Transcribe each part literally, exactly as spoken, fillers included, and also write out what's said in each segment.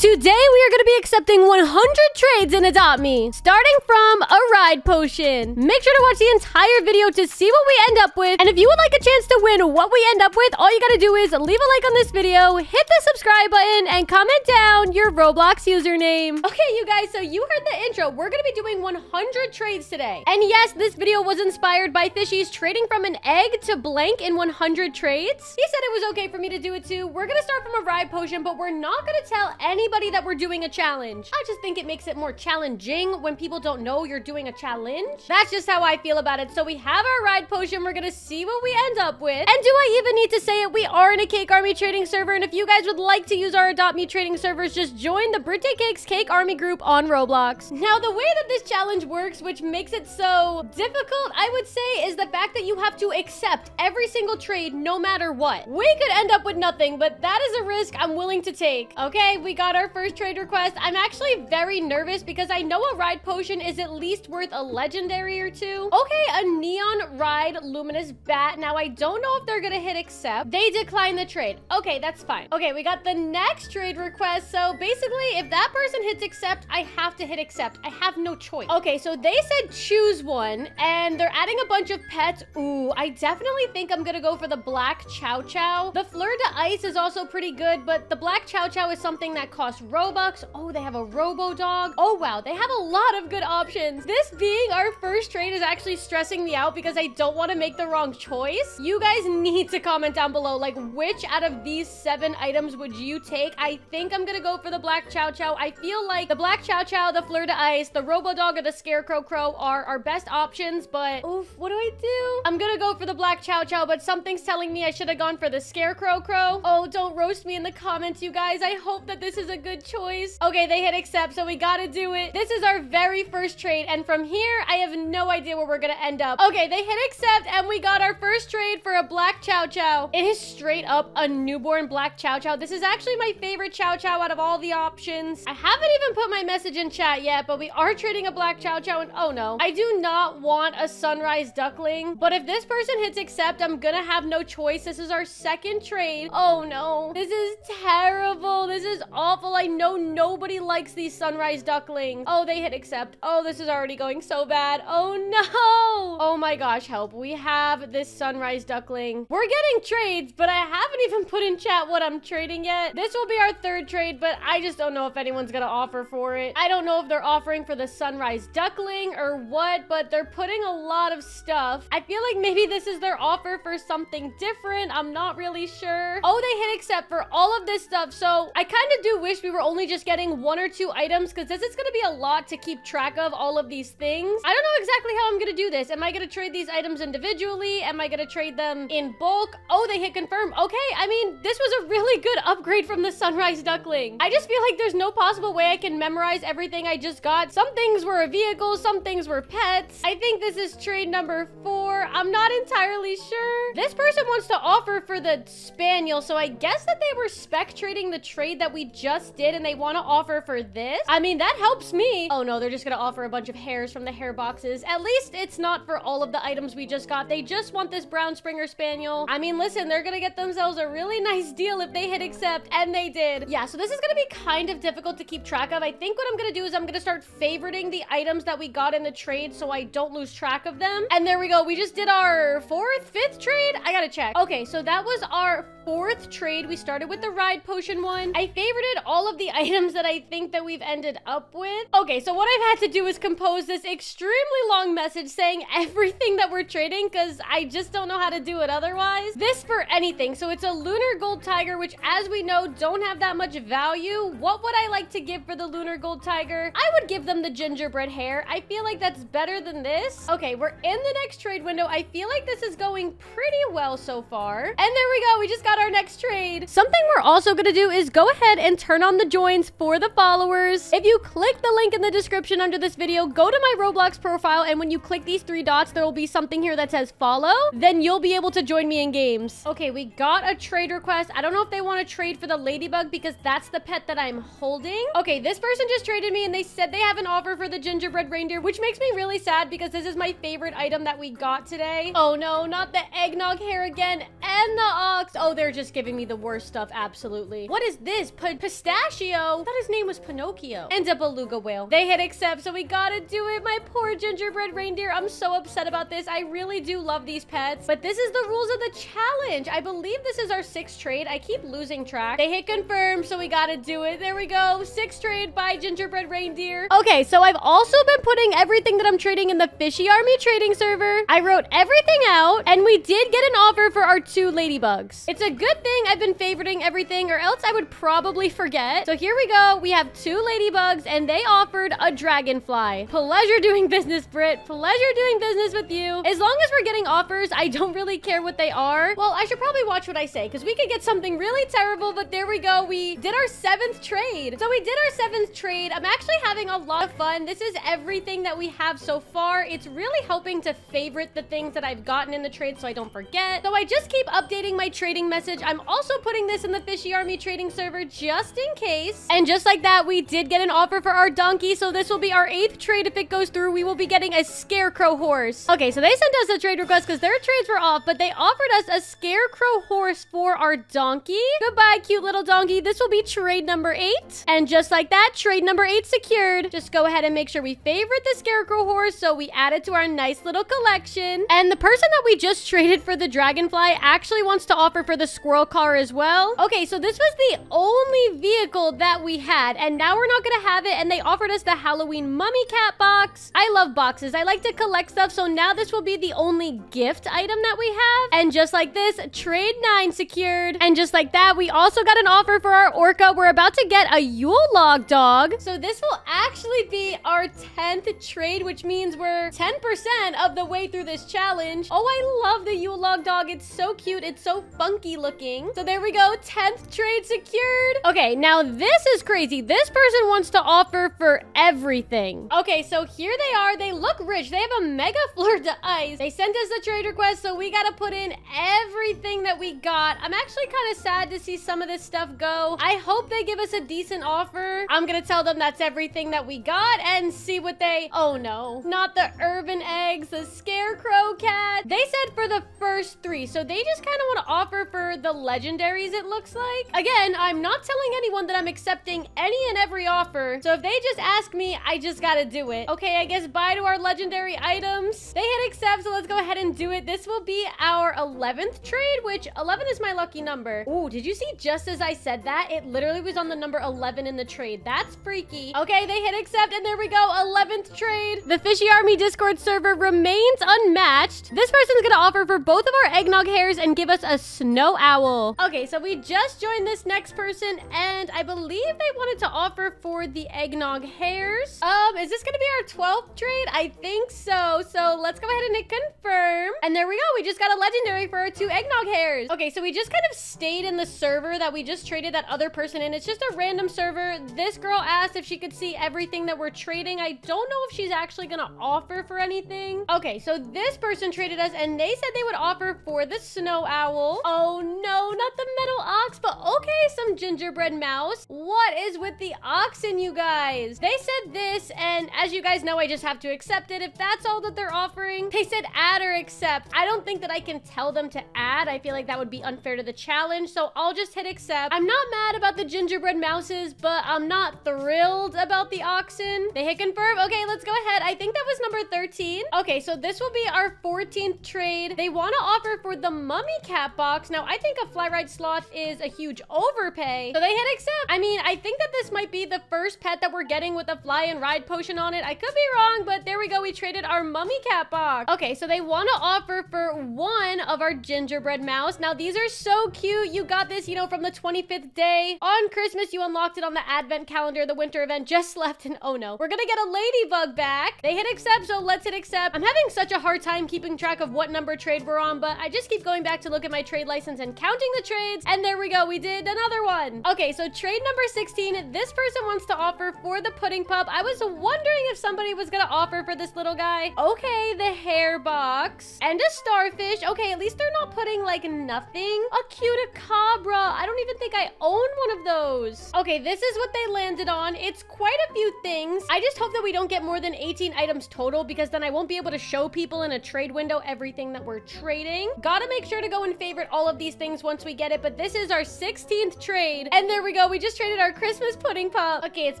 Today, we are going to be accepting one hundred trades in Adopt Me, starting from a ride potion. Make sure to watch the entire video to see what we end up with. And if you would like a chance to win what we end up with, all you got to do is leave a like on this video, hit the subscribe button, and comment down your Roblox username. Okay, you guys, so you heard the intro. We're going to be doing one hundred trades today. And yes, this video was inspired by Fishy's trading from an egg to blank in one hundred trades. He said it was okay for me to do it too. We're going to start from a ride potion, but we're not going to tell anybody that we're doing a challenge. I just think it makes it more challenging when people don't know you're doing a challenge. That's just how I feel about it. So we have our ride potion. We're gonna see what we end up with. And do I even need to say it? We are in a Cake Army trading server, and if you guys would like to use our Adopt Me trading servers, just join the Britcake's Cake Army group on Roblox. Now, the way that this challenge works, which makes it so difficult, I would say, is the fact that you have to accept every single trade no matter what. We could end up with nothing, but that is a risk I'm willing to take. Okay, we got our Our first trade request. I'm actually very nervous because I know a ride potion is at least worth a legendary or two. Okay, a neon ride luminous bat. Now, I don't know if they're gonna hit accept. They decline the trade. Okay, that's fine. Okay, we got the next trade request. So basically, if that person hits accept, I have to hit accept. I have no choice. Okay, so they said choose one, and they're adding a bunch of pets. Ooh, I definitely think I'm gonna go for the black chow chow. The fleur de ice is also pretty good, but the black chow chow is something that costs Robux. Oh, they have a robo dog. Oh, wow. They have a lot of good options. This being our first trade is actually stressing me out because I don't want to make the wrong choice. You guys need to comment down below, like, which out of these seven items would you take? I think I'm going to go for the black chow chow. I feel like the black chow chow, the fleur de ice, the robo dog, or the scarecrow crow are our best options, but oof, what do I do? I'm going to go for the black chow chow, but something's telling me I should have gone for the scarecrow crow. Oh, don't roast me in the comments, you guys. I hope that this is a good choice. Okay, they hit accept, so we gotta do it. This is our very first trade, and from here, I have no idea where we're gonna end up. Okay, they hit accept, and we got our first trade for a black chow chow. It is straight up a newborn black chow chow. This is actually my favorite chow chow out of all the options. I haven't even put my message in chat yet, but we are trading a black chow chow, and oh no. I do not want a sunrise duckling, but if this person hits accept, I'm gonna have no choice. This is our second trade. Oh no. This is terrible. This is awful. I know nobody likes these sunrise ducklings. Oh, they hit accept. Oh, this is already going so bad. Oh, no. Oh, my gosh, help. We have this sunrise duckling. We're getting trades, but I haven't even put in chat what I'm trading yet. This will be our third trade, but I just don't know if anyone's gonna offer for it. I don't know if they're offering for the sunrise duckling or what, but they're putting a lot of stuff. I feel like maybe this is their offer for something different. I'm not really sure. Oh, they hit accept for all of this stuff, so I kind of do wish we were only just getting one or two items, because this is going to be a lot to keep track of all of these things. I don't know exactly how I'm going to do this. Am I going to trade these items individually? Am I going to trade them in bulk? Oh, they hit confirm. Okay, I mean, this was a really good upgrade from the sunrise duckling. I just feel like there's no possible way I can memorize everything I just got. Some things were a vehicle, some things were pets. I think this is trade number four. I'm not entirely sure. This person wants to offer for the spaniel, so I guess that they were spec trading the trade that we just did, and they want to offer for this. I mean, that helps me. Oh no, they're just gonna offer a bunch of hairs from the hair boxes. At least it's not for all of the items we just got. They just want this brown Springer Spaniel. I mean, listen, they're gonna get themselves a really nice deal if they hit accept, and they did. Yeah, so this is gonna be kind of difficult to keep track of. I think what I'm gonna do is I'm gonna start favoriting the items that we got in the trade so I don't lose track of them. And there we go. We just did our fourth, fifth trade. I gotta check. Okay, so that was our fourth trade. We started with the ride potion one. I favorited all of the items that I think that we've ended up with. Okay, so what I've had to do is compose this extremely long message saying everything that we're trading, because I just don't know how to do it otherwise. This for anything. So it's a lunar gold tiger, which, as we know, don't have that much value. What would I like to give for the lunar gold tiger? I would give them the gingerbread hair. I feel like that's better than this. Okay, we're in the next trade window. I feel like this is going pretty well so far. And there we go. We just got our next trade. Something we're also going to do is go ahead and turn on the joins for the followers. If you click the link in the description under this video, go to my Roblox profile, and when you click these three dots, there will be something here that says follow. Then you'll be able to join me in games. Okay, we got a trade request. I don't know if they want to trade for the ladybug because that's the pet that I'm holding. Okay, this person just traded me, and they said they have an offer for the gingerbread reindeer, which makes me really sad because this is my favorite item that we got today. Oh no, not the eggnog hair again, and the ox. Oh, they're just giving me the worst stuff, absolutely. What is this? Pistachio Pistachio. I thought his name was Pinocchio. And a beluga whale. They hit accept, so we gotta do it. My poor gingerbread reindeer. I'm so upset about this. I really do love these pets. But this is the rules of the challenge. I believe this is our sixth trade. I keep losing track. They hit confirm, so we gotta do it. There we go. Sixth trade by gingerbread reindeer. Okay, so I've also been putting everything that I'm trading in the Fishy Army trading server. I wrote everything out, and we did get an offer for our two ladybugs. It's a good thing I've been favoriting everything, or else I would probably forget. So here we go. We have two ladybugs, and they offered a dragonfly. Pleasure doing business, Brit. Pleasure doing business with you. As long as we're getting offers, I don't really care what they are. Well, I should probably watch what I say, because we could get something really terrible, but there we go. We did our seventh trade. So we did our seventh trade. I'm actually having a lot of fun. This is everything that we have so far. It's really helping to favorite the things that I've gotten in the trade so I don't forget. So I just keep updating my trading message. I'm also putting this in the Fishy Army trading server just in case. And just like that, we did get an offer for our donkey. So this will be our eighth trade. If it goes through, we will be getting a scarecrow horse. Okay, so they sent us a trade request because their trades were off, but they offered us a scarecrow horse for our donkey. Goodbye, cute little donkey. This will be trade number eight. And just like that, trade number eight secured. Just go ahead and make sure we favorite the scarecrow horse so we add it to our nice little collection. And the person that we just traded for the dragonfly actually wants to offer for the squirrel car as well. Okay, so this was the only vehicle that we had, and now we're not gonna have it, and they offered us the Halloween mummy cat box. I love boxes. I like to collect stuff, so now this will be the only gift item that we have. And just like this, trade nine secured. And just like that, we also got an offer for our orca. We're about to get a Yule log dog. So this will actually be our tenth trade, which means we're ten percent of the way through this challenge. Oh, I love the Yule log dog. It's so cute. It's so funky looking. So there we go. tenth trade secured. Okay, now this is crazy. This person wants to offer for everything. Okay, so here they are. They look rich. They have a mega fleur de ice. They sent us a trade request, so we gotta put in everything that we got. I'm actually kind of sad to see some of this stuff go. I hope they give us a decent offer. I'm gonna tell them that's everything that we got and see what they... Oh no, not the urban eggs, the scarecrow cat. They said for the first three, so they just kind of want to offer for the legendaries, it looks like. Again, I'm not telling anyone that I'm accepting any and every offer, so if they just ask me, I just gotta do it. Okay, I guess bye to our legendary items. They hit accept, so let's go ahead and do it. This will be our eleventh trade, which eleven is my lucky number. Ooh, did you see just as I said that? It literally was on the number eleven in the trade. That's freaky. Okay, they hit accept, and there we go, eleventh trade. The Fishy Army Discord server remains unmatched. This person's gonna offer for both of our eggnog hairs and give us a snow owl. Okay, so we just joined this next person, and I believe they wanted to offer for the eggnog hairs. Um, is this gonna be our twelfth trade? I think so. So let's go ahead and hit confirm. And there we go. We just got a legendary for our two eggnog hairs. Okay, so we just kind of stayed in the server that we just traded that other person in. It's just a random server. This girl asked if she could see everything that we're trading. I don't know if she's actually gonna offer for anything. Okay, so this person traded us, and they said they would offer for the snow owl. Oh no, not the metal ox, but okay, some gingerbread mouse. What is with the oxen, you guys? They said this, and as you guys know, I just have to accept it if that's all that they're offering. They said add or accept. I don't think that I can tell them to add. I feel like that would be unfair to the challenge, so I'll just hit accept. I'm not mad about the gingerbread mouses, but I'm not thrilled about the oxen. They hit confirm. Okay, let's go ahead. I think that was number thirteen. Okay, so this will be our fourteenth trade. They want to offer for the mummy cat box. Now, I think a fly ride sloth is a huge overpay, so they hit accept. I mean, I think that this might be the first pet that we're getting with a fly and ride potion on it. I could be wrong, but there we go. We traded our mummy cat box. Okay, so they want to offer for one of our gingerbread mouse. Now, these are so cute. You got this, you know, from the twenty-fifth day. On Christmas, you unlocked it on the advent calendar. The winter event just left, and oh no. We're gonna get a ladybug back. They hit accept, so let's hit accept. I'm having such a hard time keeping track of what number trade we're on, but I just keep going back to look at my trade license and counting the trades, and there we go. We did another one. Okay, so trade number sixteen. This person wants to offer for the pudding pup. I was wondering if somebody was gonna offer for this little guy. Okay, the hair box and a starfish. Okay, at least they're not putting like nothing. A cuticabra. I don't even think I own one of those. Okay, this is what they landed on. It's quite a few things. I just hope that we don't get more than eighteen items total, because then I won't be able to show people in a trade window everything that we're trading. Gotta make sure to go and favorite all of these things once we get it, but this is our sixteenth trade, and there we go. ago, we just traded our Christmas pudding pop. Okay, it's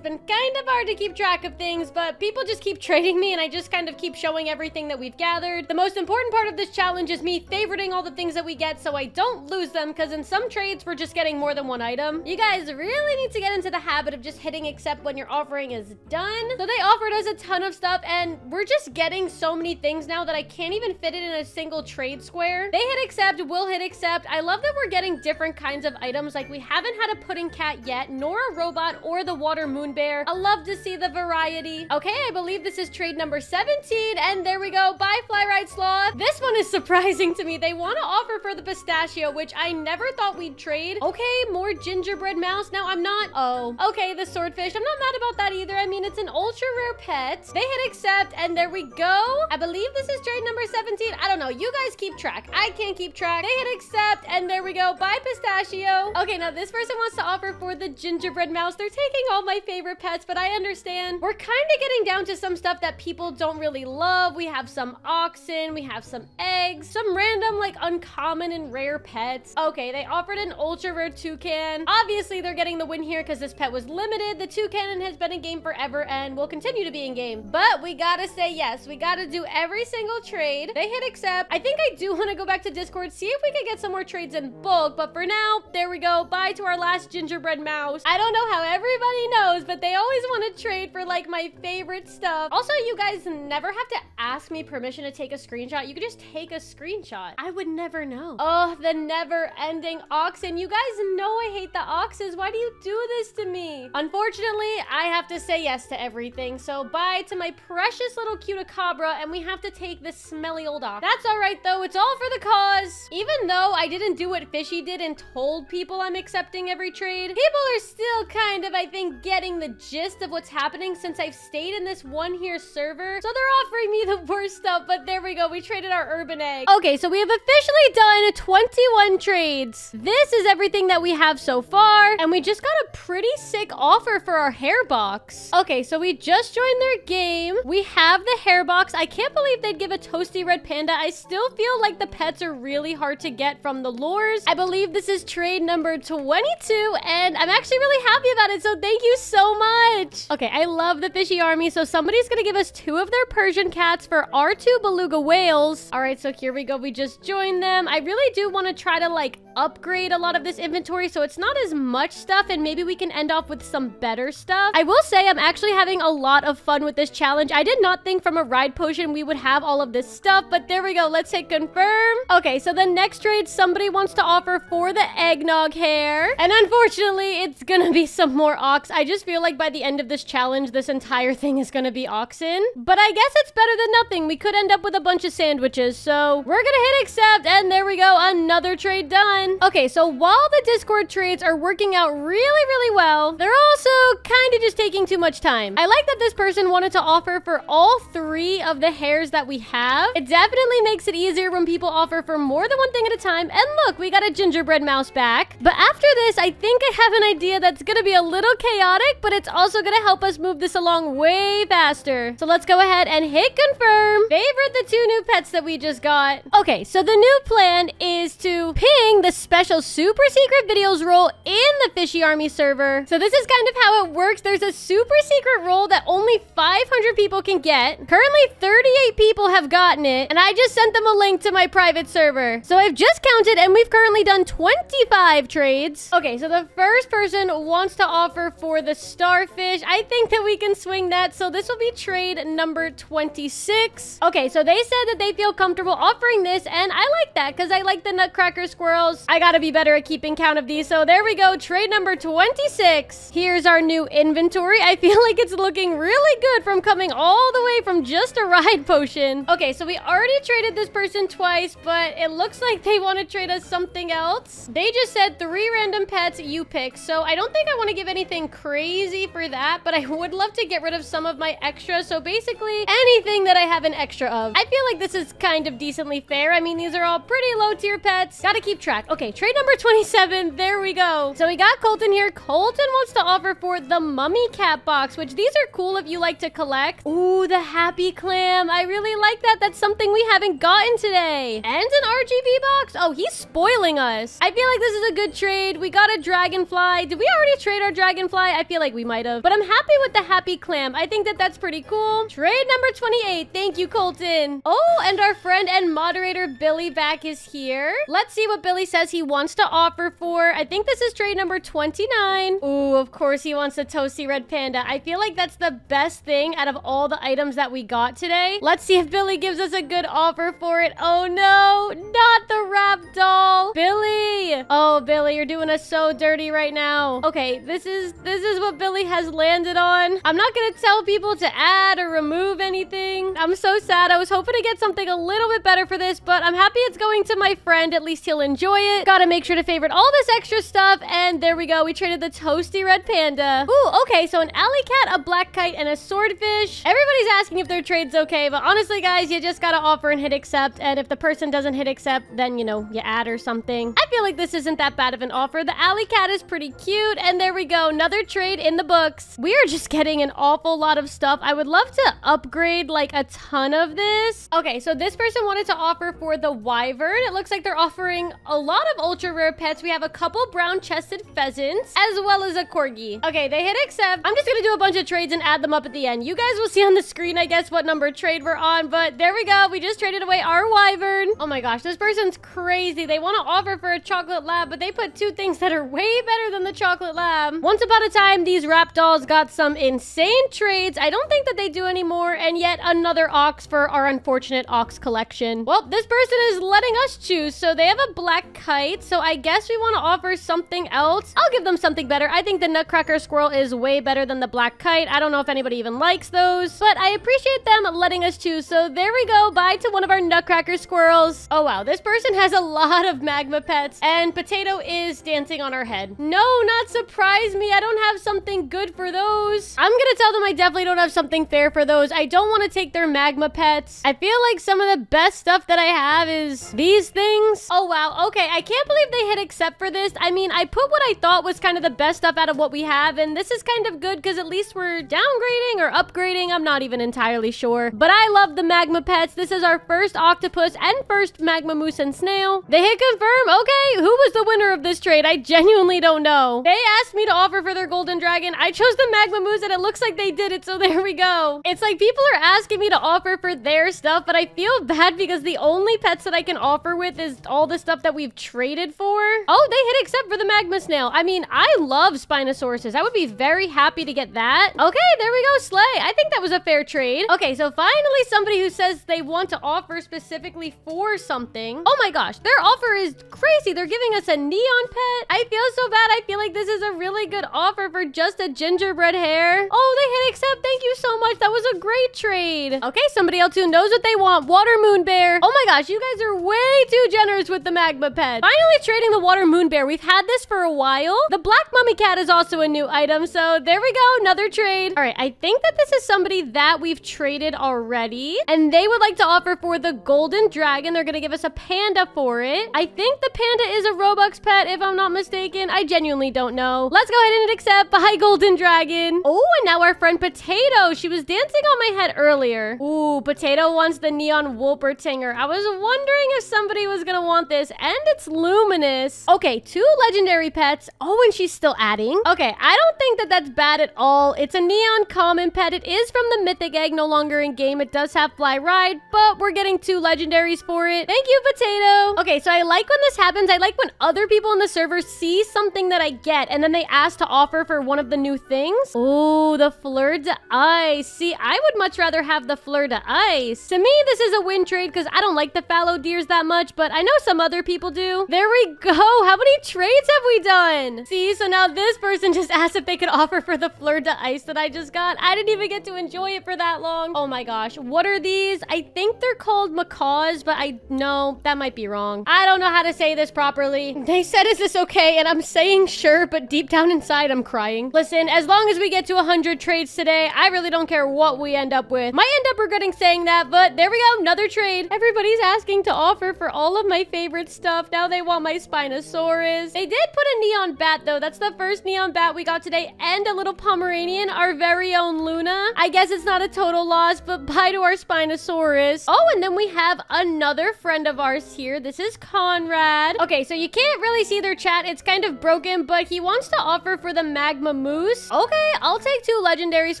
been kind of hard to keep track of things, but people just keep trading me and I just kind of keep showing everything that we've gathered. The most important part of this challenge is me favoriting all the things that we get so I don't lose them, because in some trades, we're just getting more than one item. You guys really need to get into the habit of just hitting accept when your offering is done. So they offered us a ton of stuff and we're just getting so many things now that I can't even fit it in a single trade square. They hit accept, we'll hit accept. I love that we're getting different kinds of items. Like, we haven't had a pudding cat yet, nor a robot or the water moon bear. I love to see the variety. Okay, I believe this is trade number seventeen, and there we go. Bye, Fly Ride Sloth. This one is surprising to me. They want to offer for the pistachio, which I never thought we'd trade. Okay, more gingerbread mouse. Now, I'm not... Oh. Okay, the swordfish. I'm not mad about that either. I mean, it's an ultra rare pet. They hit accept, and there we go. I believe this is trade number seventeen. I don't know. You guys keep track. I can't keep track. They hit accept, and there we go. Bye, pistachio. Okay, now this person wants to offer for the gingerbread mouse. They're taking all my favorite pets, but I understand. We're kind of getting down to some stuff that people don't really love. We have some oxen, we have some eggs, some random, like, uncommon and rare pets. Okay, they offered an ultra rare toucan. Obviously, they're getting the win here because this pet was limited. The toucan has been in game forever and will continue to be in game, but we gotta say yes. We gotta do every single trade. They hit accept. I think I do want to go back to Discord, see if we can get some more trades in bulk, but for now, there we go. Bye to our last gingerbread mouse. I don't know how everybody knows, but they always want to trade for, like, my favorite stuff. Also, you guys never have to ask me permission to take a screenshot. You can just take a screenshot. I would never know. Oh, the never-ending oxen. You guys know I hate the oxes. Why do you do this to me? Unfortunately, I have to say yes to everything, so bye to my precious little cuticabra, and we have to take this smelly old ox. That's all right, though. It's all for the cause. Even though I didn't do what Fishy did and told people I'm accepting every trade, people are still kind of, I think, getting the gist of what's happening since I've stayed in this one here server. So they're offering me the worst stuff, but there we go. We traded our urban egg. Okay, so we have officially done twenty-one trades. This is everything that we have so far, and we just got a pretty sick offer for our hair box. Okay, so we just joined their game. We have the hair box. I can't believe they'd give a toasty red panda. I still feel like the pets are really hard to get from the lures. I believe this is trade number twenty-two, and I'm actually really happy about it, so thank you so much. Okay, I love the Fishy Army, so somebody's gonna give us two of their Persian cats for our two beluga whales. All right, so here we go. We just joined them. I really do want to try to, like, upgrade a lot of this inventory so it's not as much stuff, and maybe we can end off with some better stuff. I will say I'm actually having a lot of fun with this challenge. I did not think from a ride potion we would have all of this stuff, but there we go. Let's hit confirm. Okay, so the next trade somebody wants to offer for the eggnog hair, and unfortunately it's gonna be some more ox. I just feel like by the end of this challenge this entire thing is gonna be oxen, but I guess it's better than nothing. We could end up with a bunch of sandwiches, so we're gonna hit accept, and there we go. Another trade done. Okay, so while the Discord trades are working out really, really well, they're also kind of just taking too much time. I like that this person wanted to offer for all three of the hairs that we have. It definitely makes it easier when people offer for more than one thing at a time. And look, we got a gingerbread mouse back. But after this, I think I have an idea that's going to be a little chaotic, but it's also going to help us move this along way faster. So let's go ahead and hit confirm. Favorite the two new pets that we just got. Okay, so the new plan is to ping the special super secret videos role in the Fishy Army server. So this is kind of how it works. There's a super secret role that only five hundred people can get. Currently thirty-eight people have gotten it, and I just sent them a link to my private server. So I've just counted and we've currently done twenty-five trades. Okay, so the first person wants to offer for the starfish. I think that we can swing that, so this will be trade number twenty-six. Okay, so they said that they feel comfortable offering this, and I like that because I like the nutcracker squirrels. I gotta be better at keeping count of these. So there we go. Trade number twenty-six. Here's our new inventory. I feel like it's looking really good from coming all the way from just a ride potion. Okay, so we already traded this person twice, but it looks like they want to trade us something else. They just said three random pets you pick. So I don't think I want to give anything crazy for that, but I would love to get rid of some of my extras. So basically anything that I have an extra of. I feel like this is kind of decently fair. I mean, these are all pretty low tier pets. Gotta keep track. Okay, trade number twenty-seven. There we go. So we got Colton here. Colton wants to offer for the mummy cat box, which these are cool if you like to collect. Ooh, the happy clam. I really like that. That's something we haven't gotten today. And an R G B box. Oh, he's spoiling us. I feel like this is a good trade. We got a dragonfly. Did we already trade our dragonfly? I feel like we might have. But I'm happy with the happy clam. I think that that's pretty cool. Trade number twenty-eight. Thank you, Colton. Oh, and our friend and moderator Billy back is here. Let's see what Billy says he wants to offer for. I think this is trade number twenty-nine. Ooh, of course he wants a toasty red panda. I feel like that's the best thing out of all the items that we got today. Let's see if Billy gives us a good offer for it. Oh no, not the rap doll. Billy. Oh, Billy, you're doing us so dirty right now. Okay, this is the This is what Billy has landed on. I'm not gonna tell people to add or remove anything. I'm so sad. I was hoping to get something a little bit better for this, but I'm happy it's going to my friend. At least he'll enjoy it. Gotta make sure to favorite all this extra stuff. And there we go. We traded the toasty red panda. Ooh, okay. So an alley cat, a black kite, and a swordfish. Everybody's asking if their trade's okay, but honestly, guys, you just gotta offer and hit accept. And if the person doesn't hit accept, then, you know, you add or something. I feel like this isn't that bad of an offer. The alley cat is pretty cute. And there we go. Another trade in the books. We are just getting an awful lot of stuff. I would love to upgrade like a ton of this. Okay, so this person wanted to offer for the wyvern. It looks like they're offering a lot of ultra rare pets. We have a couple brown chested pheasants as well as a corgi. Okay, they hit accept. I'm just gonna do a bunch of trades and add them up at the end. You guys will see on the screen, I guess, what number trade we're on, but there we go. We just traded away our wyvern. Oh my gosh, this person's crazy. They want to offer for a chocolate lab, but they put two things that are way better than the chocolate lab. Once upon a time, these rap dolls got some insane trades. I don't think that they do anymore. And yet another ox for our unfortunate ox collection. Well, this person is letting us choose. So they have a black kite. So I guess we want to offer something else. I'll give them something better. I think the nutcracker squirrel is way better than the black kite. I don't know if anybody even likes those, but I appreciate them letting us choose. So there we go. Bye to one of our nutcracker squirrels. Oh wow, this person has a lot of magma pets. And potato is dancing on our head. No, not surprise me. I don't have something good for those. I'm gonna tell them I definitely don't have something fair for those. I don't want to take their magma pets. I feel like some of the best stuff that I have is these things. Oh wow, okay, I can't believe they hit accept for this. I mean, I put what I thought was kind of the best stuff out of what we have, and this is kind of good because at least we're downgrading or upgrading. I'm not even entirely sure, but I love the magma pets. This is our first octopus and first magma moose and snail. They hit confirm. Okay, who was the winner of this trade? I genuinely don't know. They asked me to offer for their golden dragon. I chose the magma moose and it looks like they did it. So there we go. It's like people are asking me to offer for their stuff, but I feel bad because the only pets that I can offer with is all the stuff that we've traded for. Oh, they hit except for the magma snail. I mean, I love Spinosauruses. I would be very happy to get that. Okay, there we go, Slay. I think that was a fair trade. Okay, so finally somebody who says they want to offer specifically for something. Oh my gosh, their offer is crazy. They're giving us a neon pet. I feel so bad. I feel like this is a really good offer offer for just a gingerbread hare. Oh, they hit accept. Thank you so much. That was a great trade. Okay, somebody else who knows what they want. Water moon bear. Oh my gosh, you guys are way too generous with the magma pet. Finally trading the water moon bear. We've had this for a while. The black mummy cat is also a new item. So there we go. Another trade. All right, I think that this is somebody that we've traded already, and they would like to offer for the golden dragon. They're going to give us a panda for it. I think the panda is a Robux pet, if I'm not mistaken. I genuinely don't know. Let's go ahead and accept. Bye, golden dragon. Oh, and now our friend Potato. She was dancing on my head earlier. Ooh, Potato wants the neon Wolpertinger. I was wondering if somebody was gonna want this, and it's luminous. Okay, two legendary pets. Oh, and she's still adding. Okay, I don't think that that's bad at all. It's a neon common pet. It is from the mythic egg, no longer in game. It does have fly ride, but we're getting two legendaries for it. Thank you, Potato. Okay, so I like when this happens. I like when other people in the server see something that I get, and then they ask to offer offer for one of the new things. Oh, the fleur de ice. See, I would much rather have the fleur de ice. To me, this is a win trade because I don't like the fallow deers that much, but I know some other people do. There we go. How many trades have we done? See, so now this person just asked if they could offer for the fleur de ice that I just got. I didn't even get to enjoy it for that long. Oh my gosh. What are these? I think they're called macaws, but I know that might be wrong. I don't know how to say this properly. They said, is this okay? And I'm saying sure, but deep down inside, I'm crying. Listen, as long as we get to one hundred trades today, I really don't care what we end up with. Might end up regretting saying that, but there we go. Another trade. Everybody's asking to offer for all of my favorite stuff. Now now they want my Spinosaurus. They did put a neon bat, though. That's the first neon bat we got today, and a little Pomeranian, our very own Luna. I guess it's not a total loss, but bye to our Spinosaurus. Oh, and then we have another friend of ours here. This is Conrad. Okay, so you can't really see their chat. It's kind of broken, but he wants to offer for the Magma Moose. Okay, I'll take two legendaries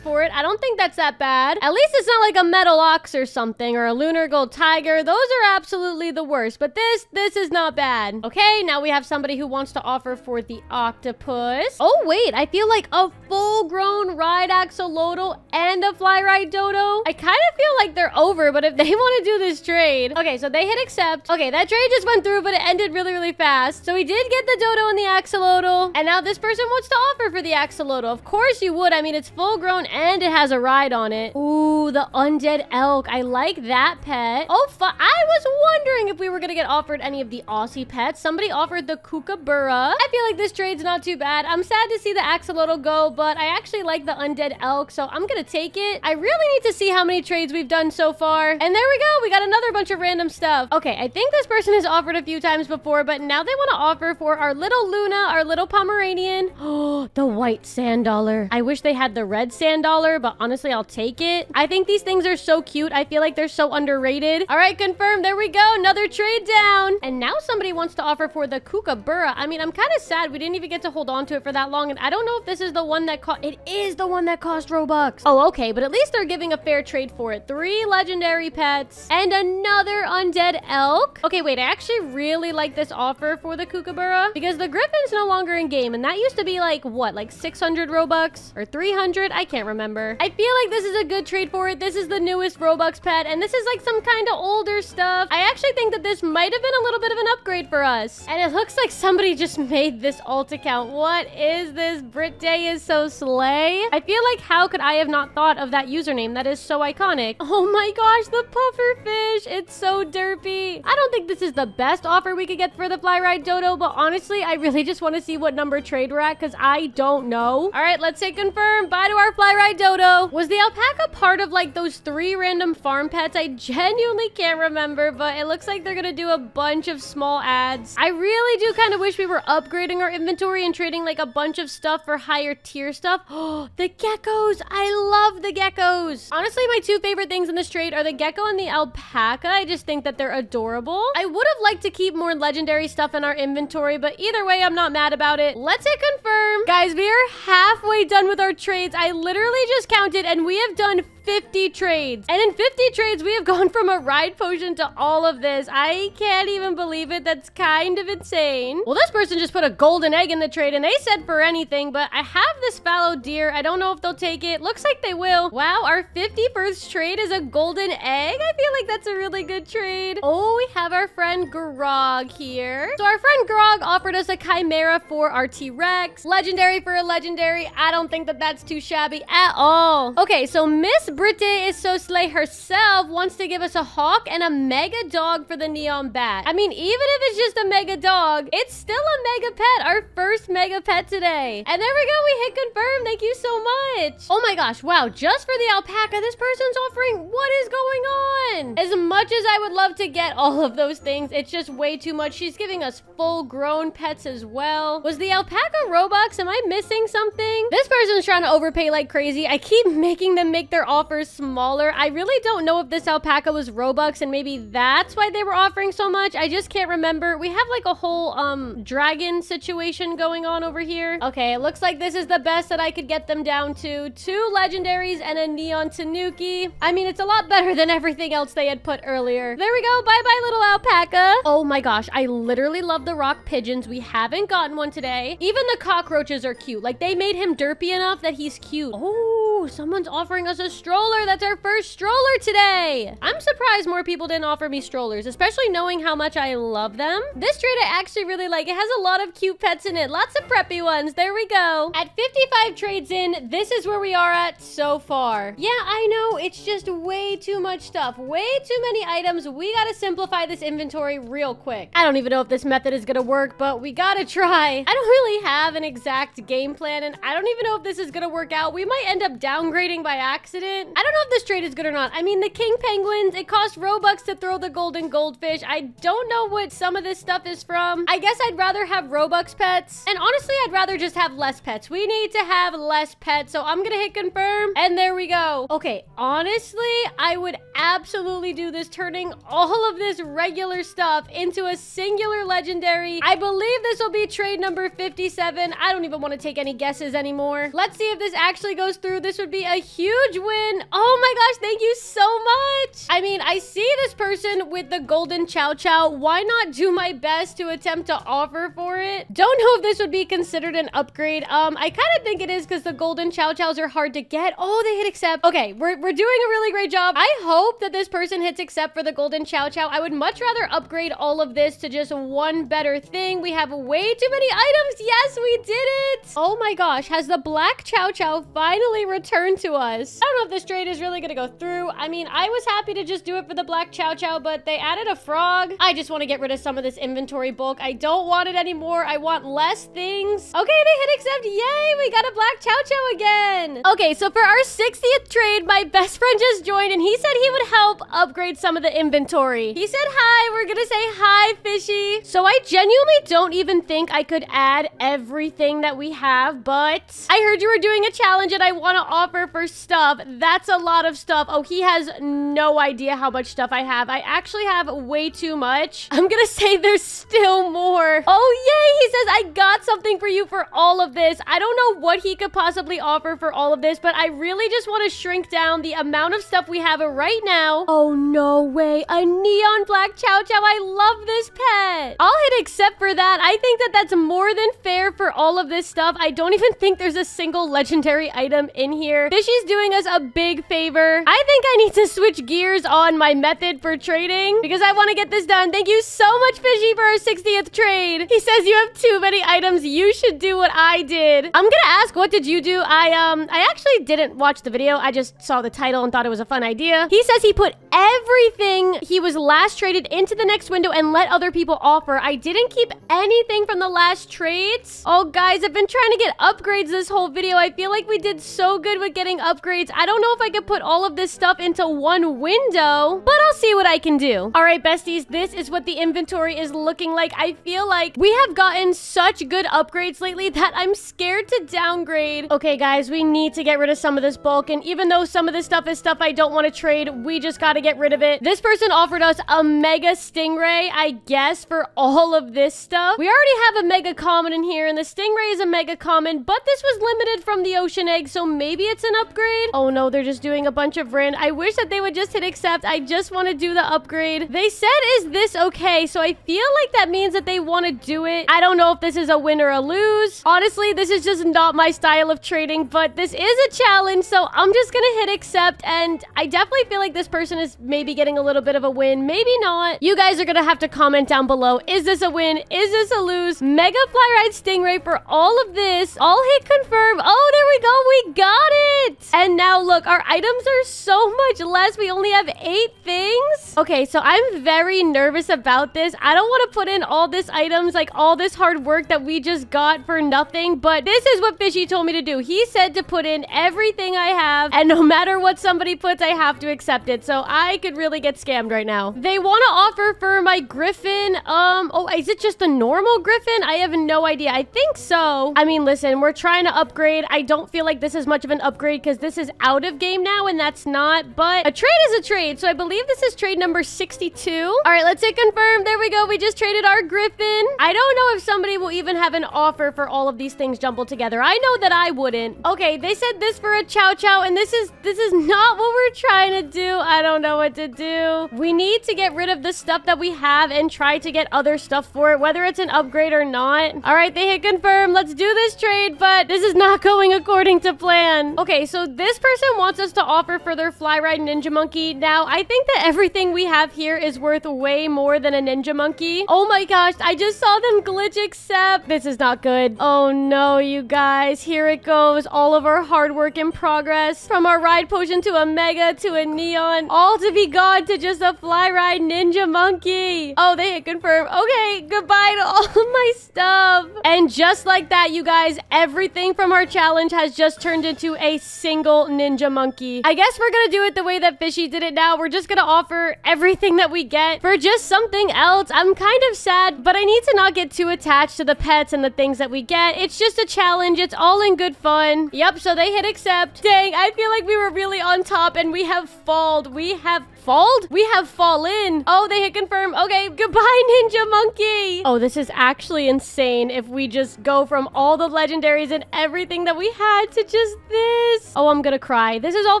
for it. I don't think that's that bad. At least it's not like a Metal Ox or something, or a Lunar Gold Tiger. Those are absolutely the worst, but this, this is not bad. Okay, now we have somebody who wants to offer for the octopus. Oh, wait, I feel like a full-grown Rhydaxolotl and a Flyrydodo. I kind of feel like they're over, but if they want to do this trade... Okay, so they hit accept. Okay, that trade just went through, but it ended really, really fast. So we did get the Dodo and the Axolotl, and now this person wants to offer for the Axolotl. Of course you would. I mean, it's full-grown and it has a ride on it. Ooh, the undead elk. I like that pet. Oh, fun. I was wondering if we were going to get offered any of the Aussie pets. Somebody offered the Kookaburra. I feel like this trade's not too bad. I'm sad to see the Axolotl go, but I actually like the undead elk, so I'm going to take it. I really need to see how many trades we've done so far. And there we go. We got another bunch of random stuff. Okay, I think this person has offered a few times before, but now they want to offer for our little Luna, our little Pomeranian. Oh, the white sand dollar. I wish they had the red sand dollar, but honestly, I'll take it. I think these things are so cute. I feel like they're so underrated. All right, confirmed. There we go. Another trade down. And now somebody wants to offer for the Kookaburra. I mean, I'm kind of sad we didn't even get to hold on to it for that long, and I don't know if this is the one that cost... It is the one that cost Robux. Oh, okay, but at least they're giving a fair trade for it. Three legendary pets and another undead elk. Okay, wait, I actually really like this offer for the Kookaburra because the Griffin's no longer in game, and that used to be like, what, like six hundred Robux or three hundred? I can't remember. I feel like this is a good trade for it. This is the newest Robux pet, and this is like some kind of older stuff. I actually think that this might have been a little bit of an upgrade for us, and it looks like somebody just made this alt account. What is this? Brit Day is so slay. I feel like, how could I have not thought of that username? That is so iconic. Oh my gosh, the pufferfish. It's so derpy. I don't think this is the best offer we could get for the Flyrydodo, but honestly, I really just want to see what number trade we're at because I don't know. All right, let's hit confirm. Bye to our Flyrydodo. Was the alpaca part of like those three random farm pets? I genuinely can't remember, but it looks like they're going to do a bunch of small ads. I really do kind of wish we were upgrading our inventory and trading like a bunch of stuff for higher tier stuff. Oh, the geckos. I love the geckos. Honestly, my two favorite things in this trade are the gecko and the alpaca. I just think that they're adorable. I would have liked to keep more legendary stuff in our inventory, but either way, I'm not mad about it. Let's hit confirm. Guys, we are halfway done with our trades. I literally just counted and we have done fifty trades. And in fifty trades, we have gone from a ride potion to all of this. I can't even believe it. That's kind of insane. Well, this person just put a golden egg in the trade and they said for anything, but I have this fallow deer. I don't know if they'll take it. Looks like they will. Wow, our fifty-first trade is a golden egg. I feel like that's a really good trade. Oh, we have our friend Grog here. So our friend Grog offered us a chimera for our T-Rex. Legendary for a legendary. I don't think that that's too shabby at all. Okay, so Miss Britta is so slay herself wants to give us a hawk and a mega dog for the neon bat. I mean, even if it's just a mega dog, it's still a mega pet, our first mega pet today. And there we go, we hit confirm. Thank you so much. Oh my gosh, wow, just for the alpaca, this person's offering, what is going on? As much as I would love to get all of those things, it's just way too much. She's giving us full-grown pets as well. Was the alpaca Robux? Am I missing something? This person's trying to overpay like crazy. I keep making them make their offer offers smaller. I really don't know if this alpaca was Robux and maybe that's why they were offering so much. I just can't remember. We have like a whole um dragon situation going on over here. Okay, it looks like this is the best that I could get them down to. Two legendaries and a neon tanuki. I mean, it's a lot better than everything else they had put earlier. There we go. Bye-bye, little alpaca. Oh my gosh, I literally love the rock pigeons. We haven't gotten one today. Even the cockroaches are cute. Like, they made him derpy enough that he's cute. Oh, someone's offering us a straw stroller. That's our first stroller today. I'm surprised more people didn't offer me strollers, especially knowing how much I love them. This trade I actually really like. It has a lot of cute pets in it. Lots of preppy ones. There we go. At fifty-five trades in, this is where we are at so far. Yeah, I know. It's just way too much stuff. Way too many items. We gotta simplify this inventory real quick. I don't even know if this method is gonna work, but we gotta try. I don't really have an exact game plan, and I don't even know if this is gonna work out. We might end up downgrading by accident. isn't. I don't know if this trade is good or not. I mean, the king penguins, it costs Robux to throw the golden goldfish. I don't know what some of this stuff is from. I guess I'd rather have Robux pets. And honestly, I'd rather just have less pets. We need to have less pets. So I'm gonna hit confirm. And there we go. Okay, honestly, I would absolutely do this, turning all of this regular stuff into a singular legendary. I believe this will be trade number fifty-seven. I don't even want to take any guesses anymore. Let's see if this actually goes through. This would be a huge win. Oh my gosh, thank you so much. I mean, I see this person with the golden chow chow. Why not do my best to attempt to offer for it? Don't know if this would be considered an upgrade. Um, I kind of think it is because the golden chow chows are hard to get. Oh, they hit accept. Okay, we're, we're doing a really great job. I hope that this person hits accept for the golden chow chow. I would much rather upgrade all of this to just one better thing. We have way too many items. Yes, we did it. Oh my gosh, has the black chow chow finally returned to us? I don't know if this trade is really gonna go through. I mean, I was happy to just do it for the black chow chow, but they added a frog. I just want to get rid of some of this inventory bulk. I don't want it anymore. I want less things. Okay, they hit accept. Yay, we got a black chow chow again. Okay, so for our sixtieth trade, my best friend just joined and he said he would help upgrade some of the inventory. He said hi. We're gonna say hi, Fishy. So I genuinely don't even think I could add everything that we have, but I heard you were doing a challenge and I want to offer for stuff. That's a lot of stuff. Oh, he has no idea how much stuff I have. I actually have way too much. I'm gonna say there's still more. Oh yay, he says I got something for you for all of this. I don't know what he could possibly offer for all of this, but I really just want to shrink down the amount of stuff we have right now. Oh no way, a neon black chow chow. I love this pet. I'll hit accept for that. I think that that's more than fair for all of this stuff. I don't even think there's a single legendary item in here. Fishy's doing us a big favor. I think I need to switch gears on my method for trading because I want to get this done. Thank you so much, Fishy, for our sixtieth trade. He says you have too many items. You should do what I did. I'm gonna ask, what did you do? I um I actually didn't watch the video. I just saw the title and thought it was a fun idea. He says he put everything he was last traded into the next window and let other people offer. I didn't keep anything from the last trades. Oh guys, I've been trying to get upgrades this whole video. I feel like we did so good with getting upgrades. I don't know if I could put all of this stuff into one window, but I'll see what I can do. All right, besties, this is what the inventory is looking like. I feel like we have gotten such good upgrades lately that I'm scared to downgrade. Okay guys, we need to get rid of some of this bulk, and even though some of this stuff is stuff I don't want to trade, we just got to get rid of it. This person offered us a mega stingray, I guess, for all of this stuff. We already have a mega common in here, and the stingray is a mega common, but this was limited from the ocean egg, so maybe it's an upgrade. Oh no, they're just doing a bunch of rand. I wish that they would just hit accept. I just want to do the upgrade. They said, is this okay? So I feel like that means that they want to do it. I don't know if this is a win or a lose. Honestly, this is just not my style of trading, but this is a challenge, so I'm just going to hit accept, and I definitely feel like this person is maybe getting a little bit of a win, maybe not. You guys are gonna have to comment down below. Is this a win? Is this a lose? Mega fly ride stingray for all of this. I'll hit confirm. Oh, there we go. We got it. And now look, our items are so much less. We only have eight things. Okay, so I'm very nervous about this. I don't want to put in all this items, like all this hard work that we just got for nothing, but this is what Fishy told me to do. He said to put in everything I have, and no matter what somebody puts, I have to accept it. So I could really get scammed right now. They want to offer for my griffin. Um, oh, is it just a normal griffin? I have no idea. I think so. I mean, listen, we're trying to upgrade. I don't feel like this is much of an upgrade because this is out of game now and that's not, but a trade is a trade. So I believe this is trade number sixty-two. All right, let's hit confirm. There we go. We just traded our griffin. I don't know if somebody will even have an offer for all of these things jumbled together. I know that I wouldn't. Okay, they said this for a chow chow, and this is this is not what we're trying to do. I don't know what to do. We need to get rid of the stuff that we have and try to get other stuff for it, whether it's an upgrade or not. All right, they hit confirm. Let's do this trade, but this is not going according to plan. Okay, so this person wants us to offer for their fly ride ninja monkey. Now, I think that everything we have here is worth way more than a ninja monkey. Oh my gosh, I just saw them glitch accept. This is not good. Oh no, you guys, here it goes. All of our hard work in progress, from our ride potion to a mega to a neon. on. All to be gone to just a fly ride ninja monkey. Oh, they hit confirm. Okay, goodbye to all of my stuff. And just like that, you guys, everything from our challenge has just turned into a single ninja monkey. I guess we're gonna do it the way that Fishy did it now. We're just gonna offer everything that we get for just something else. I'm kind of sad, but I need to not get too attached to the pets and the things that we get. It's just a challenge. It's all in good fun. Yep, so they hit accept. Dang, I feel like we were really on top and we have falled. We have falled? We have fallen. Oh, they hit confirm. Okay, goodbye, Ninja Monkey. Oh, this is actually insane if we just go from all the legendaries and everything that we had to just this. Oh, I'm gonna cry. This is all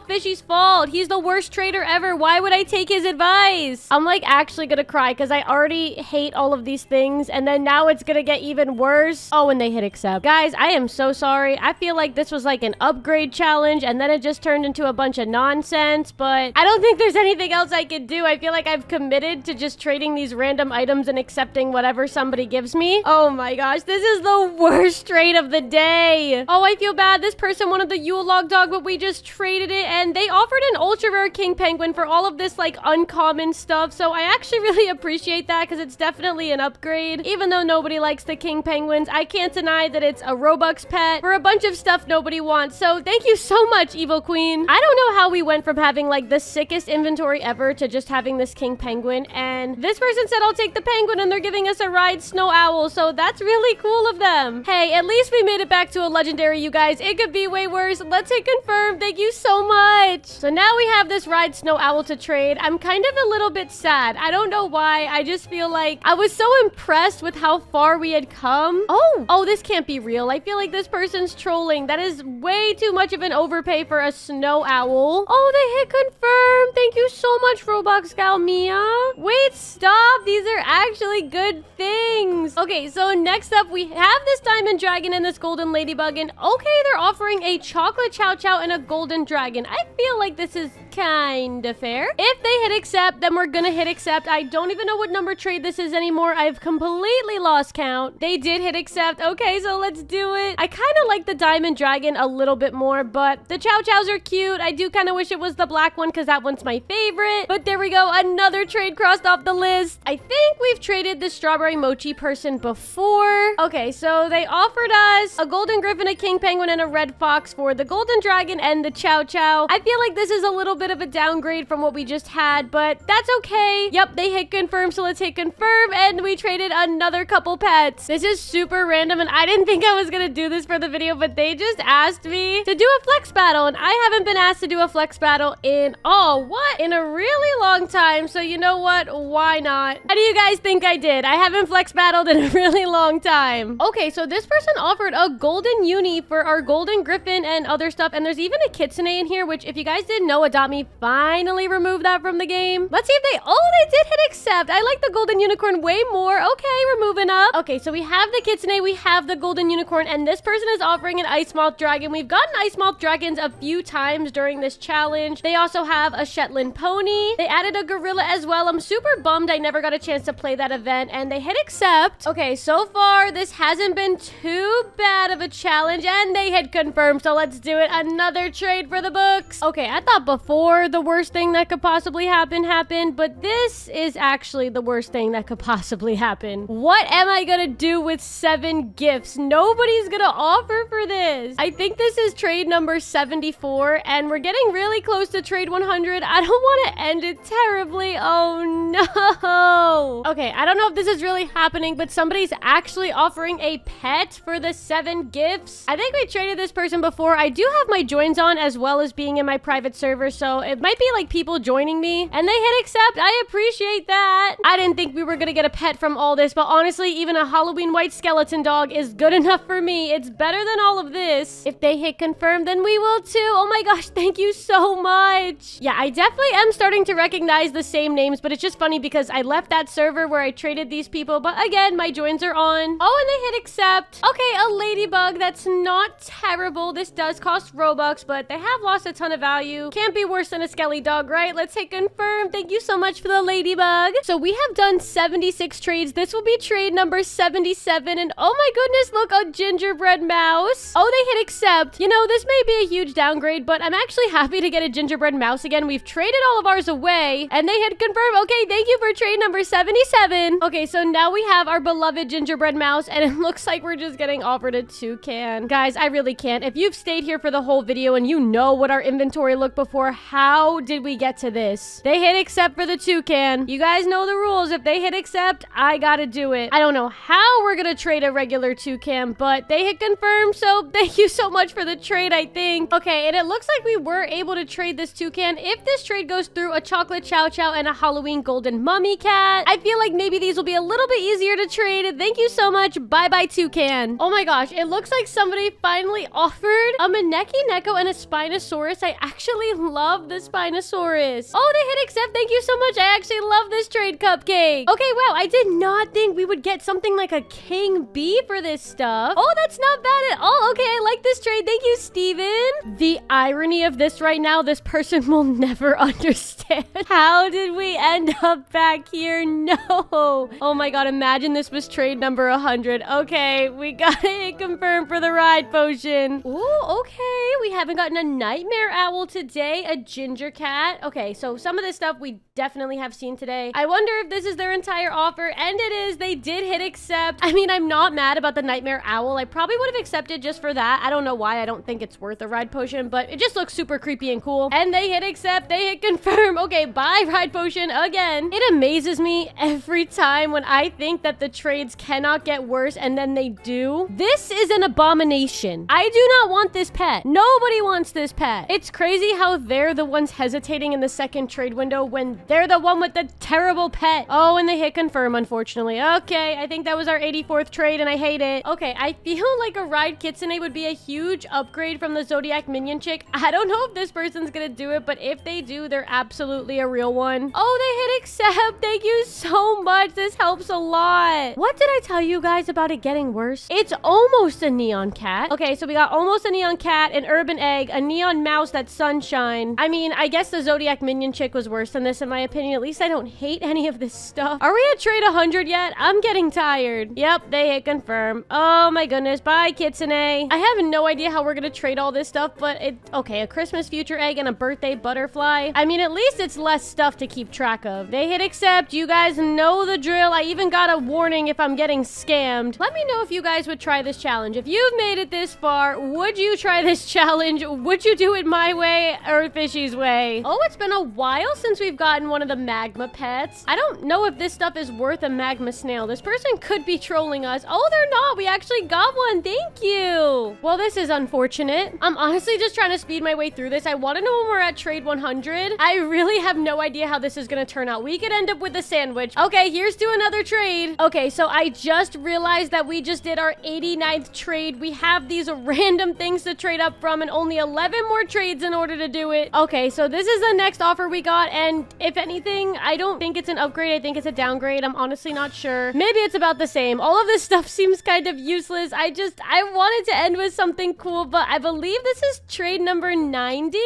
Fishy's fault. He's the worst trader ever. Why would I take his advice? I'm like actually gonna cry because I already hate all of these things and then now it's gonna get even worse. Oh, and they hit accept. Guys, I am so sorry. I feel like this was like an upgrade challenge and then it just turned into a bunch of nonsense, but I don't think there's anything else I could do. I feel like I've committed to just trading these random items and accepting whatever somebody gives me. Oh my gosh, this is the worst trade of the day. Oh, I feel bad. This person wanted the Yule log dog, but we just traded it and they offered an ultra rare king penguin for all of this like uncommon stuff. So I actually really appreciate that because it's definitely an upgrade. Even though nobody likes the king penguins, I can't deny that it's a Robux pet for a bunch of stuff nobody wants. So thank you so much, Evil Queen. I don't know how we went from having like the sickest inventory ever to just having this king penguin. And this person said, I'll take the penguin and they're giving us a ride snow owl. So that's really cool of them. Hey, at least we made it back to a legendary, you guys. It could be way worse. Let's hit confirm. Thank you so much. So now we have this ride snow owl to trade. I'm kind of a little bit sad. I don't know why. I just feel like I was so impressed with how far we had come. Oh, oh, this can't be real. I feel like this person's trolling. That is way too much of an overpay for a snow owl. Oh, they hit confirm. Thank you so much, Roblox Gal Mia. Wait, stop. These are actually good things. Okay, so next up, we have this diamond dragon and this golden ladybug. And okay, they're offering a chocolate chow chow and a golden dragon. I feel like this is kind of fair. If they hit accept, then we're gonna hit accept. I don't even know what number trade this is anymore. I've completely lost count. They did hit accept. Okay, so let's do it. I kind of like the diamond dragon a little bit more, but the chow chows are cute. I do kind of wish it was the black one because that one's my favorite, but there we go. Another trade crossed off the list. I think we've traded the strawberry mochi person before. Okay, so they offered us a golden griffin, a king penguin, and a red fox for the golden dragon and the chow chow. I feel like this is a little bit of a downgrade from what we just had, but that's okay. Yep, they hit confirm, so let's hit confirm, and we traded another couple pets. This is super random, and I didn't think I was gonna do this for the video, but they just asked me to do a flex battle, and I haven't been asked to do a flex battle in, oh, what? In a really long time, so you know what? Why not? How do you guys think I did? I haven't flex battled in a really long time. Okay, so this person offered a golden uni for our golden griffin and other stuff, and there's even a kitsune in here, which if you guys didn't know, Adopt Me finally removed that from the game. Let's see if they, oh, they did hit accept. I like the golden unicorn way more. Okay, we're moving up. Okay, so we have the kitsune, we have the golden unicorn, and this person is offering an ice moth dragon. We've gotten ice moth dragons a few times during this challenge. They also have a Shetland pony. They added a gorilla as well. I'm super bummed I never got a chance to play that event, and they hit accept. Okay, so far this hasn't been too bad of a challenge, and they hit confirm, so let's do it. Another trade for the books. Okay, I thought before the worst thing that could possibly happen happened, but this is actually the worst thing that could possibly happen. What am I gonna do with seven gifts? Nobody's gonna offer for this. I think this is trade number seventy-four, and we're getting really close to trade one hundred. I don't want to end it terribly. Oh no. Okay, I don't know if this is really happening, but somebody's actually offering a pet for the seven gifts. I think we traded this person before. I do have my joins on as well as being in my private server, so So it might be like people joining me, and they hit accept. I appreciate that. I didn't think we were gonna get a pet from all this, but honestly, even a Halloween white skeleton dog is good enough for me. It's better than all of this. If they hit confirm, then we will too. Oh my gosh, thank you so much. Yeah, I definitely am starting to recognize the same names, but it's just funny because I left that server where I traded these people, but again, my joins are on. Oh, and they hit accept. Okay, a ladybug. That's not terrible. This does cost Robux, but they have lost a ton of value. Can't be worth worse than a skelly dog, right? Let's hit confirm. Thank you so much for the ladybug. So we have done seventy-six trades. This will be trade number seventy-seven. And oh my goodness, look, a gingerbread mouse. Oh, they hit accept. You know, this may be a huge downgrade, but I'm actually happy to get a gingerbread mouse again. We've traded all of ours away and they hit confirm. Okay, thank you for trade number seventy-seven. Okay, so now we have our beloved gingerbread mouse and it looks like we're just getting offered a toucan. Guys, I really can't. If you've stayed here for the whole video and you know what our inventory looked before, how did we get to this? They hit accept for the toucan. You guys know the rules. If they hit accept, I gotta do it. I don't know how we're gonna trade a regular toucan, but they hit confirm, so thank you so much for the trade, I think. Okay, and it looks like we were able to trade this toucan. If this trade goes through, a chocolate chow chow and a Halloween golden mummy cat. I feel like maybe these will be a little bit easier to trade. Thank you so much. Bye-bye, toucan. Oh my gosh, it looks like somebody finally offered a Maneki Neko and a Spinosaurus. I actually love the Spinosaurus. Oh, they hit accept. Thank you so much. I actually love this trade, Cupcake. Okay, wow, I did not think we would get something like a king bee for this stuff. Oh, that's not bad at all. Okay, I like this trade. Thank you, Steven. The irony of this right now, this person will never understand. How did we end up back here? No. Oh my god, imagine this was trade number one hundred. Okay, we got it confirmed for the ride potion. Oh, okay. We haven't gotten a nightmare owl today, a ginger cat. Okay, so some of this stuff we definitely have seen today. I wonder if this is their entire offer, and it is. They did hit accept. I mean, I'm not mad about the nightmare owl. I probably would have accepted just for that. I don't know why. I don't think it's worth a ride potion, but it just looks super creepy and cool. And they hit accept. They hit confirm. Okay, bye, ride potion again. It amazes me every time when I think that the trades cannot get worse and then they do. This is an abomination. I do not want this pet. Nobody wants this pet. It's crazy how they're the ones hesitating in the second trade window when they're the one with the terrible pet. Oh, and they hit confirm, unfortunately. Okay, I think that was our eighty-fourth trade and I hate it. Okay, I feel like a ride kitsune would be a huge upgrade from the Zodiac Minion chick. I don't know if this person's gonna do it, but if they do, they're absolutely a real one. Oh, they hit accept. Thank you so much. This helps a lot. What did I tell you guys about it getting worse? It's almost a neon cat. Okay, so we got almost a neon cat, an urban egg, a neon mouse, that's sunshine. I mean, I guess the Zodiac Minion chick was worse than this in my opinion. At least I don't hate any of this stuff. Are we at trade one hundred yet? I'm getting tired. Yep, they hit confirm. Oh my goodness. Bye, kitsune. I have no idea how we're gonna trade all this stuff, but it... Okay, a Christmas future egg and a birthday butterfly. I mean, at least it's less stuff to keep track of. They hit accept. You guys know the drill. I even got a warning if I'm getting scammed. Let me know if you guys would try this challenge. If you've made it this far, would you try this challenge? Would you do it my way or Fishy's way? Oh, it's been a while since we've gotten one of the magma pets. I don't know if this stuff is worth a magma snail. This person could be trolling us. Oh, they're not. We actually got one. Thank you. Well, this is unfortunate. I'm honestly just trying to speed my way through this. I want to know when we're at trade one hundred. I really have no idea how this is going to turn out. We could end up with a sandwich. Okay, here's to another trade. Okay, so I just realized that we just did our eighty-ninth trade. We have these random things to trade up from and only eleven more trades in order to do it. Okay, so this is the next offer we got, and if anything, I don't think it's an upgrade. I think it's a downgrade. I'm honestly not sure. Maybe it's about the same. All of this stuff seems kind of useless. I just, I wanted to end with something cool, but I believe this is trade number ninety.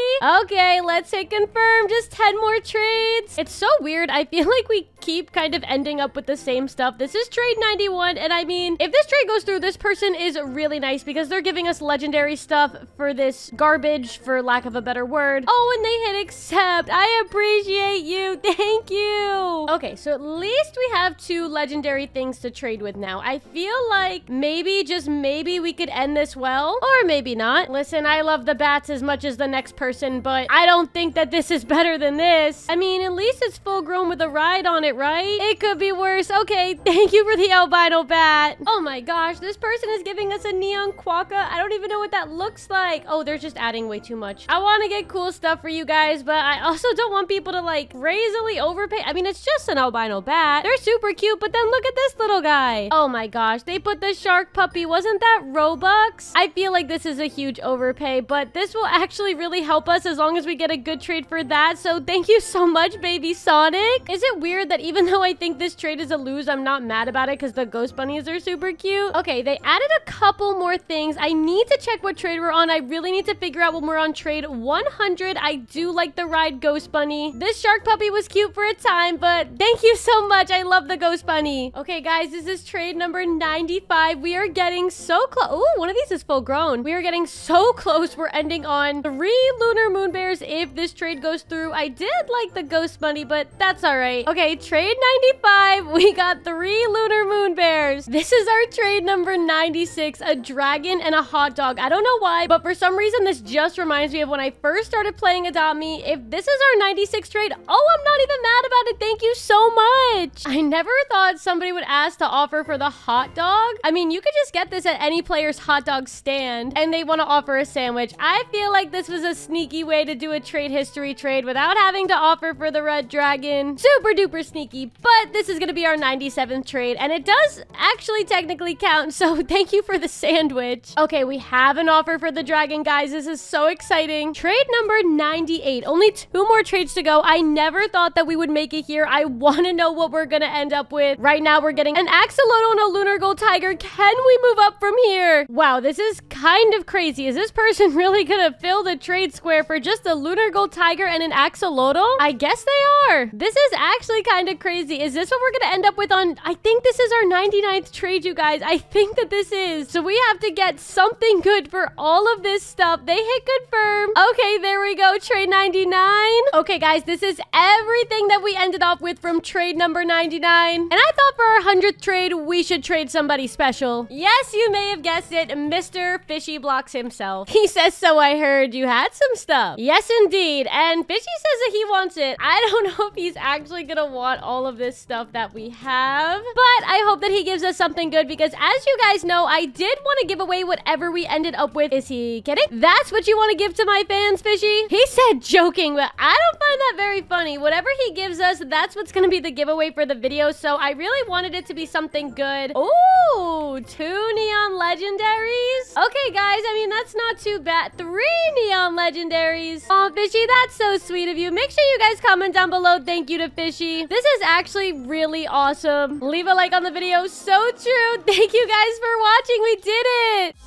Okay, let's hit confirm. Just ten more trades. It's so weird. I feel like we keep kind of ending up with the same stuff. This is trade ninety-one, and I mean, if this trade goes through, this person is really nice because they're giving us legendary stuff for this garbage, for lack of a better word. Oh, and they hit accept. I appreciate you. Thank you. Okay, so at least we have two legendary things to trade with now. I feel like maybe, just maybe, we could end this well, or maybe not. Listen, I love the bats as much as the next person, but I don't think that this is better than this. I mean, at least it's full grown with a ride on it, right? It could be worse. Okay, thank you for the albino bat. Oh my gosh, this person is giving us a neon quokka. I don't even know what that looks like. Oh, they're just adding way too much. I want to get cool stuff for you guys, but I also don't want people to like crazily overpay. I mean, it's just an albino bat. They're super cute, but then look at this little guy. Oh my gosh, they put the shark puppy. Wasn't that Robux? I feel like this is a huge overpay, but this will actually really help us as long as we get a good trade for that. So thank you so much, Baby Sonic. Is it weird that even though I think this trade is a lose, I'm not mad about it because the ghost bunnies are super cute. Okay, they added a couple more things. I need to check what trade we're on. I really need to figure out when we're on trade one hundred. I do like the ride ghost bunny. This shark puppy was cute for a time, but thank you so much. I love the ghost bunny. Okay, guys, this is trade number ninety-five. We are getting so close. Oh, one of these is full grown. We are getting so close. We're ending on three lunar moon bears if this trade goes through. I did like the ghost bunny, but that's all right. Okay, trade ninety-five. We got three lunar moon bears. This is our trade number ninety-six, a dragon and a hot dog. I don't know why, but for some reason, this just reminds me of when I first started playing Adopt Me. If this is our ninety-six trade, oh, I'm not even mad about it. Thank you so much. I never thought somebody would ask to offer for the hot dog. I mean, you could just get this at any player's hot dog stand and they want to offer a sandwich. I feel like this was a sneaky way to do a trade history trade without having to offer for the red dragon. Super duper sneaky, but this is going to be our ninety-seventh trade and it does actually technically count. So thank you for the sandwich. Okay, we have an offer for the dragon, guys. This is so exciting. Trade number ninety-eight. Only two more trades to go. I never thought that we would make it here. I want to know what we're going to end up with. Right now, we're getting an axolotl and a lunar gold tiger. Can we move up from here? Wow, this is kind of crazy. Is this person really going to fill the trade square for just a lunar gold tiger and an axolotl? I guess they are. This is actually kind of crazy. Is this what we're going to end up with on... I think this is our ninety-ninth trade, you guys. I think that this is. So we have to get something good for all of this stuff. They hit confirm. Okay, there we go. Trade ninety-nine. Okay, guys, this is everything that we ended off with from trade number ninety-nine. And I thought for our hundredth trade, we should trade somebody special. Yes, you may have guessed it. Mister Fishy Blocks himself. He says, so I heard you had some stuff. Yes, indeed. And Fishy says that he wants it. I don't know if he's actually going to want all of this stuff that we have, but I hope that he gives us something good because as you guys know, I did want to give away whatever we ended up with. Is he kidding? That's what you want to give to my fans, Fishy? He said joking, but I don't find that very funny. Whatever he gives us, that's what's going to be the giveaway for the video. So I really wanted it to be something good. Oh, two neon legendaries. Okay, guys, I mean, that's not too bad. Three neon legendaries. Oh, Fishy, that's so sweet of you. Make sure you guys comment down below. Thank you to Fishy. This is actually really awesome. Leave a like on the video. So true. Thank you guys for watching. We did it.